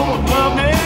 Oh, my man.